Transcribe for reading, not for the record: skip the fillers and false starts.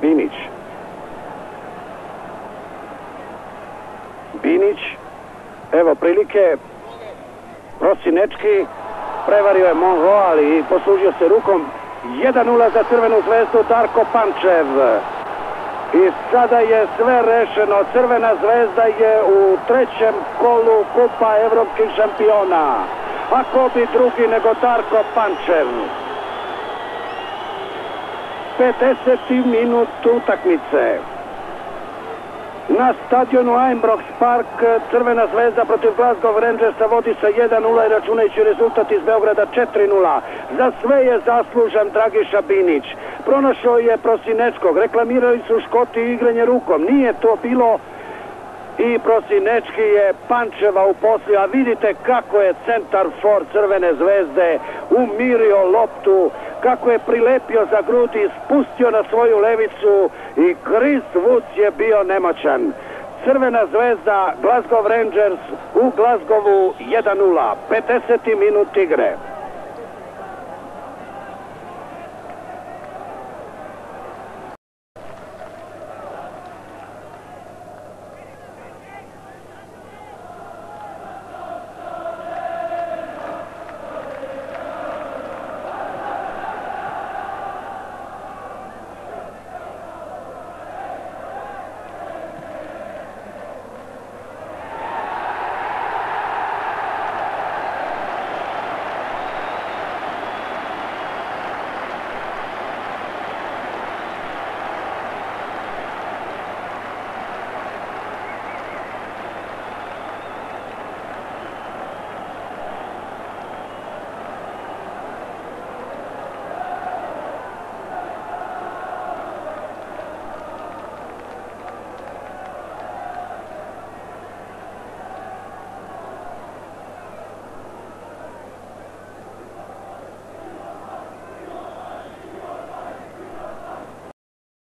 Binić. Binić, evo prilike, Prosinečki, prevario je Monroe, ali poslužio se rukom. 1-0 za Crvenu zvezdu, Darko Pančev. I sada je sve rešeno. Crvena zvezda je u trećem kolu Kupa evropskih šampiona. A ko bi drugi nego Darko Pančev? 50. minut utakmice. Na stadionu Eimbrox Park Crvena zvezda protiv Glasgow Rangersa vodi sa 1-0 i računajući rezultat iz Beograda 4-0. Za sve je zaslužan Dragiša Binić. Pronašao je Prosinečkog, reklamirali su Škoti igranje rukom. Nije to bilo i Prosinečki je Pančeva uposlio. A vidite kako je centar for Crvene zvezde umirio loptu, kako je prilepio za grudi, spustio na svoju levicu i Chris Woods je bio nemoćan. Crvena zvezda, Glasgow Rangers u Glasgowu 1-0, 50. minut igre.